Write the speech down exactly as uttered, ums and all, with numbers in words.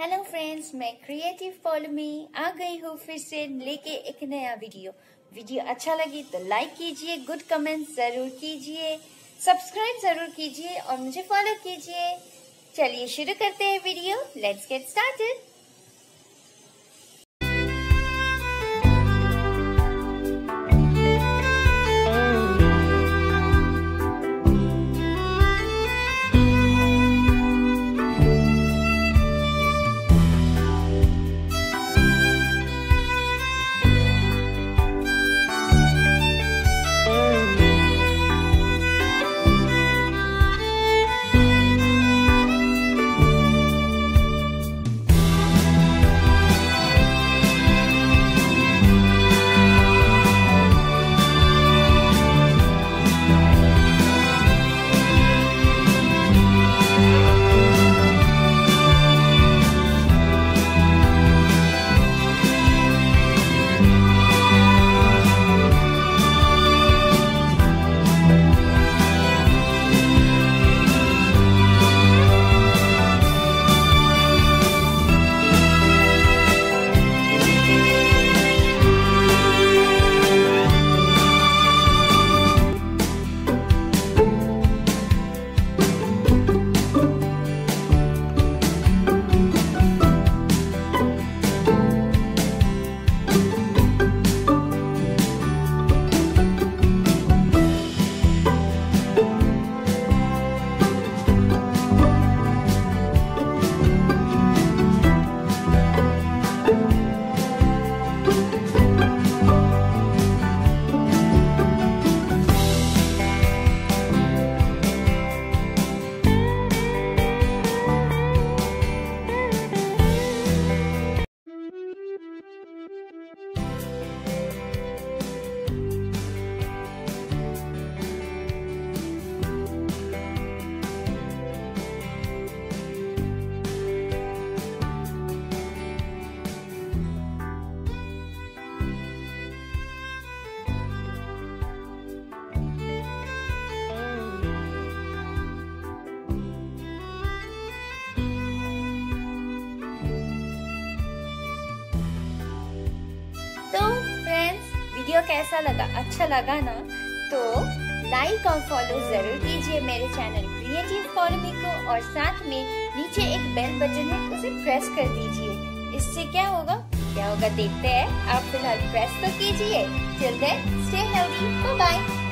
Hello friends, मैं creative follow me आ गई हूँ फिर से लेके एक नया वीडियो। वीडियो अच्छा लगी तो लाइक कीजिए, गुड कमेंट जरूर कीजिए, सब्सक्राइब जरूर कीजिए और मुझे फॉलो कीजिए। चलिए शुरू करते हैं video, let's get started. Video कैसा लगा? अच्छा लगा ना? तो लाइक और फॉलो जरूर कीजिए मेरे चैनल क्रिएटिव पॉलोमी को, और साथ में नीचे एक बेल बटन है उसे प्रेस कर दीजिए। इससे क्या होगा क्या होगा देखते हैं। आप फिलहाल प्रेस तो कीजिए। Till then stay healthy, bye bye.